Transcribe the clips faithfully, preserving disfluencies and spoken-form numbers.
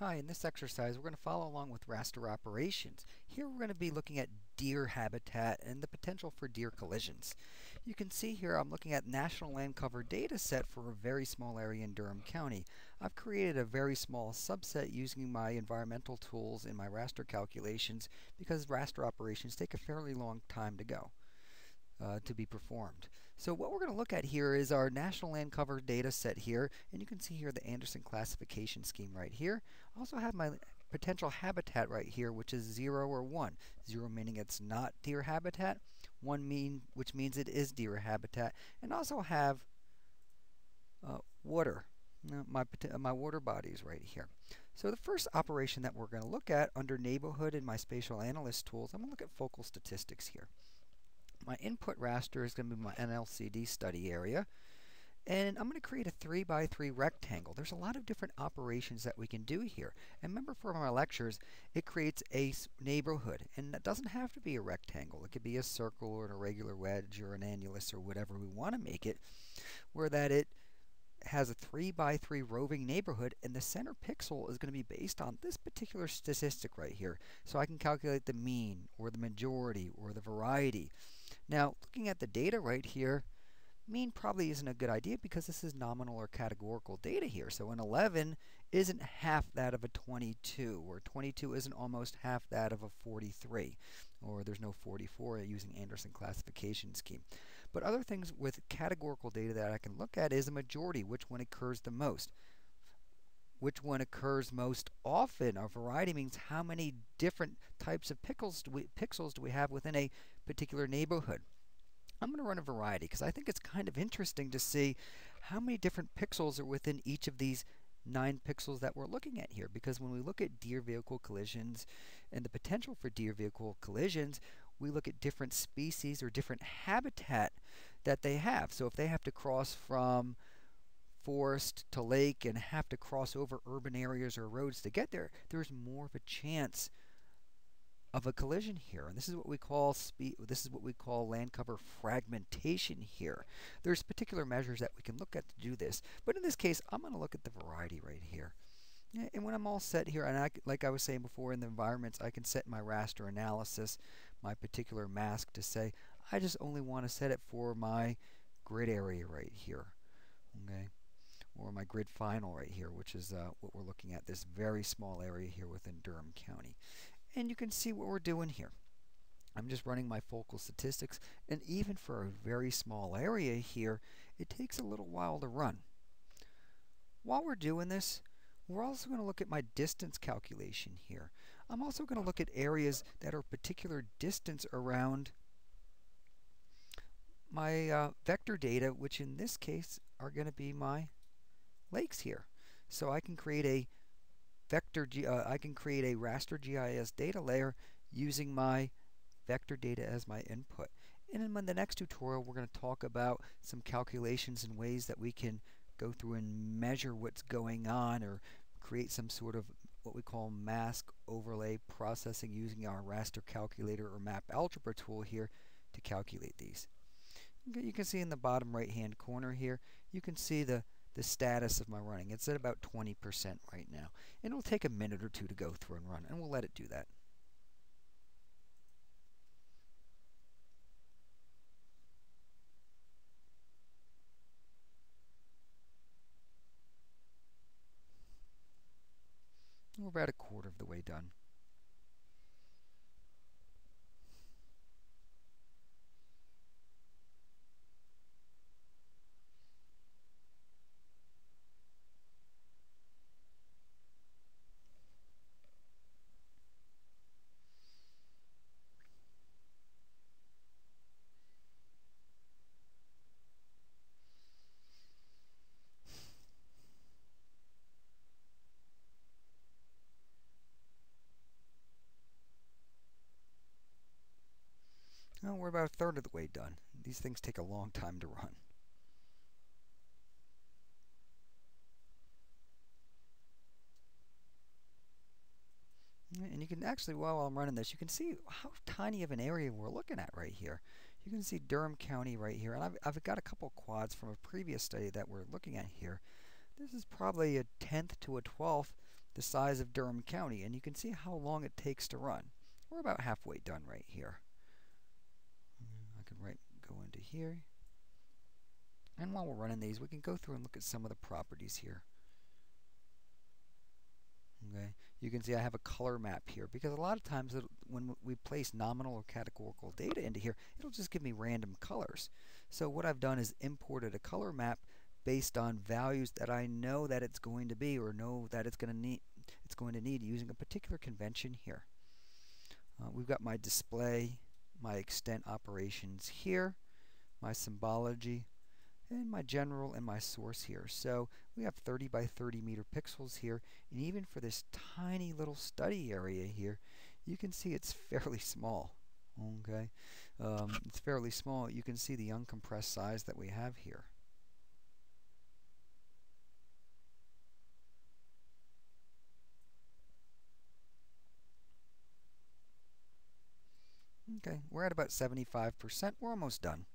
Hi, in this exercise we're going to follow along with raster operations. Here we're going to be looking at deer habitat and the potential for deer collisions. You can see here I'm looking at national land cover data set for a very small area in Durham County. I've created a very small subset using my environmental tools in my raster calculations because raster operations take a fairly long time to go. Uh, to be performed. So what we're going to look at here is our national land cover data set here, and you can see here the Anderson classification scheme right here. I also have my potential habitat right here, which is zero or one. Zero meaning it's not deer habitat, one mean which means it is deer habitat, and also have uh, water. My, my water bodies right here. So the first operation that we're going to look at under neighborhood in my spatial analyst tools, I'm going to look at focal statistics here. My input raster is going to be my N L C D study area, and I'm going to create a three by three rectangle. There's a lot of different operations that we can do here. And remember from our lectures, it creates a neighborhood, and it doesn't have to be a rectangle. It could be a circle or an irregular wedge or an annulus or whatever we want to make it, where that it has a three by three roving neighborhood, and the center pixel is going to be based on this particular statistic right here. So I can calculate the mean or the majority or the variety. Now, looking at the data right here, mean probably isn't a good idea because this is nominal or categorical data here. So an eleven isn't half that of a twenty-two, or twenty-two isn't almost half that of a forty-three, or there's no forty-four using Anderson classification scheme. But other things with categorical data that I can look at is a majority, which one occurs the most. Which one occurs most often? Our variety means how many different types of pixels do we, pixels do we have within a particular neighborhood. I'm going to run a variety because I think it's kind of interesting to see how many different pixels are within each of these nine pixels that we're looking at here, because when we look at deer vehicle collisions and the potential for deer vehicle collisions, we look at different species or different habitat that they have. So if they have to cross from forest to lake and have to cross over urban areas or roads to get there, there's more of a chance of a collision here, and this is what we call spe this is what we call land cover fragmentation here. There's particular measures that we can look at to do this, but in this case, I'm going to look at the variety right here. And when I'm all set here, and I, like I was saying before in the environments, I can set my raster analysis, my particular mask to say, I just only want to set it for my grid area right here. Okay. Or my grid final right here, which is uh, what we're looking at, this very small area here within Durham County. And you can see what we're doing here. I'm just running my focal statistics, and even for a very small area here, it takes a little while to run. While we're doing this, we're also going to look at my distance calculation here. I'm also going to look at areas that are particular distance around my uh, vector data, which in this case are going to be my lakes here. So I can create a vector G uh, I can create a raster G I S data layer using my vector data as my input. And in the next tutorial, we're going to talk about some calculations and ways that we can go through and measure what's going on, or create some sort of what we call mask overlay processing using our raster calculator or map algebra tool here to calculate these. You can see in the bottom right hand corner here, you can see the the status of my running. It's at about twenty percent right now. And it'll take a minute or two to go through and run, and we'll let it do that. We're about a quarter of the way done. Well, we're about a third of the way done. These things take a long time to run. And you can actually, while I'm running this, you can see how tiny of an area we're looking at right here. You can see Durham County right here. And I've, I've got a couple quads from a previous study that we're looking at here. This is probably a tenth to a twelfth the size of Durham County, and you can see how long it takes to run. We're about halfway done right here. I can right go into here. And while we're running these, we can go through and look at some of the properties here. Okay. You can see I have a color map here, because a lot of times it, when we place nominal or categorical data into here, it'll just give me random colors. So what I've done is imported a color map based on values that I know that it's going to be, or know that it's going to need, it's going to need using a particular convention here. Uh, we've got my display, my extent operations here, my symbology, and my general and my source here. So we have thirty by thirty meter pixels here, and even for this tiny little study area here, you can see it's fairly small. Okay, um, it's fairly small. You can see the uncompressed size that we have here. Okay, we're at about seventy-five percent. We're almost done.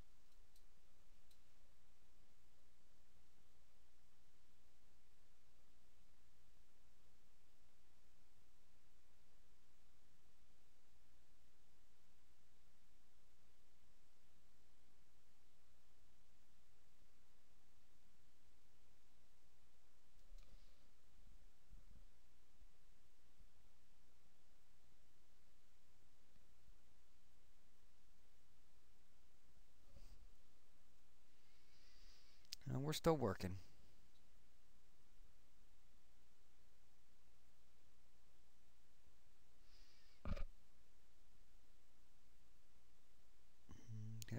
And we're still working. Okay,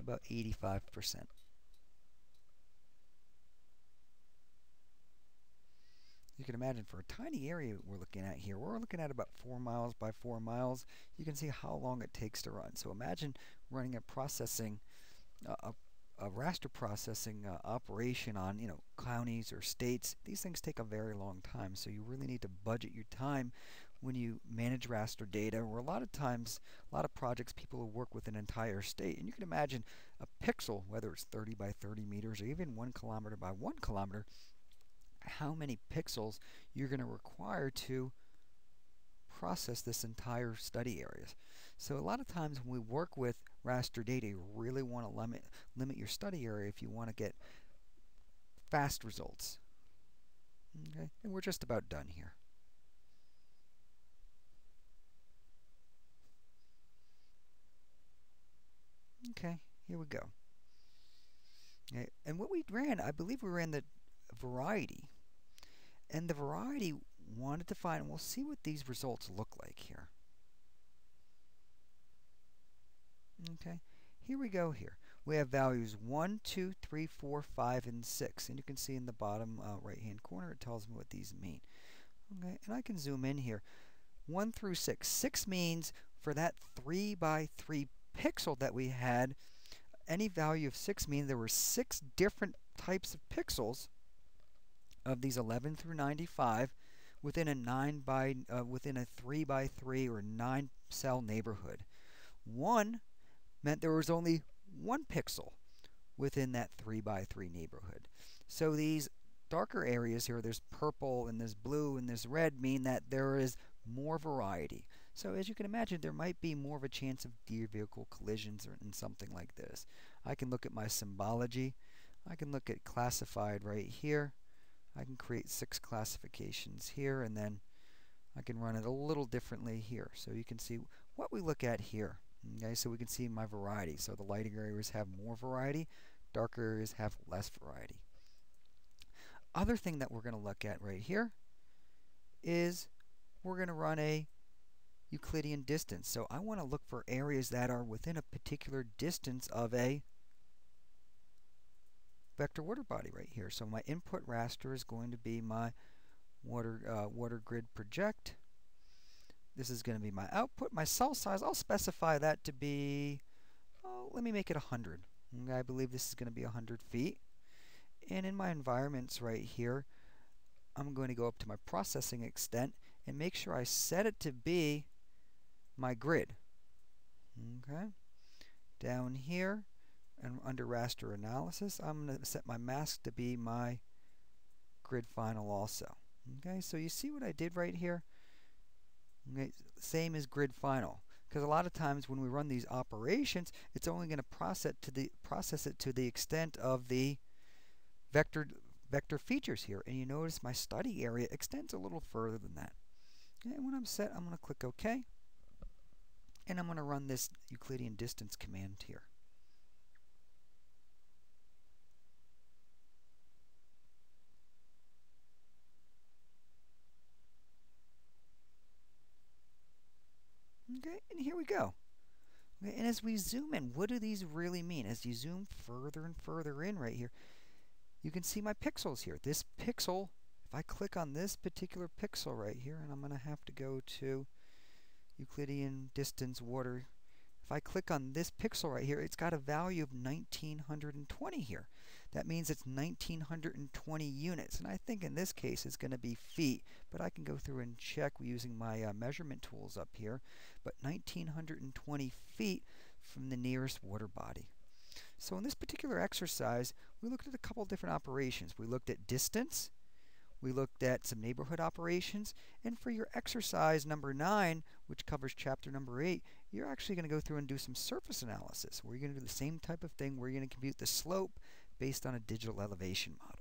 about eighty-five percent. You can imagine for a tiny area we're looking at here, we're looking at about four miles by four miles. You can see how long it takes to run. So imagine running a processing, uh, a a raster processing uh, operation on, you know, counties or states. These things take a very long time, so you really need to budget your time when you manage raster data, or a lot of times, a lot of projects, people will work with an entire state. And you can imagine a pixel, whether it's thirty by thirty meters or even one kilometer by one kilometer, how many pixels you're going to require to process this entire study area. So a lot of times when we work with raster data, you really want to limit limit your study area if you want to get fast results. Okay, and we're just about done here. Okay, here we go. Okay, and what we ran, I believe we ran the variety. And the variety wanted to find, and we'll see what these results look like here. Okay, here we go here. We have values one, two, three, four, five, and six. And you can see in the bottom uh, right-hand corner, it tells me what these mean. Okay, and I can zoom in here. one through six. six means for that three by three pixel that we had, any value of six means there were six different types of pixels of these eleven through ninety-five within a nine by uh, within a three by three or nine cell neighborhood. One meant there was only one pixel within that three by three neighborhood. So these darker areas here, there's purple and there's blue and there's red, mean that there is more variety. So as you can imagine, there might be more of a chance of deer vehicle collisions or in something like this. I can look at my symbology. I can look at classified right here. I can create six classifications here, and then I can run it a little differently here. So you can see what we look at here. Okay, so we can see my variety. So the lighter areas have more variety, darker areas have less variety. Other thing that we're going to look at right here is we're going to run a Euclidean distance. So I want to look for areas that are within a particular distance of a vector water body right here. So my input raster is going to be my water uh, water grid project. This is going to be my output. My cell size, I'll specify that to be, oh, let me make it one hundred. Okay, I believe this is going to be one hundred feet. And in my environments right here, I'm going to go up to my processing extent and make sure I set it to be my grid. Okay, down here, and under raster analysis, I'm going to set my mask to be my grid final also. Okay, so you see what I did right here? Okay, same as grid final. Because a lot of times when we run these operations, it's only going to process to the process it to the extent of the vector vector features here. And you notice my study area extends a little further than that. Okay, and when I'm set, I'm going to click OK. And I'm going to run this Euclidean distance command here. Okay, and here we go. Okay, and as we zoom in, what do these really mean? As you zoom further and further in right here, you can see my pixels here. This pixel, if I click on this particular pixel right here, and I'm going to have to go to Euclidean distance water. If I click on this pixel right here, it's got a value of nineteen twenty here. That means it's nineteen twenty units. And I think in this case it's going to be feet, but I can go through and check using my uh, measurement tools up here. But nineteen twenty feet from the nearest water body. So in this particular exercise, we looked at a couple different operations. We looked at distance. We looked at some neighborhood operations, and for your exercise number nine, which covers chapter number eight, you're actually going to go through and do some surface analysis, where you're going to do the same type of thing, where you're going to compute the slope based on a digital elevation model.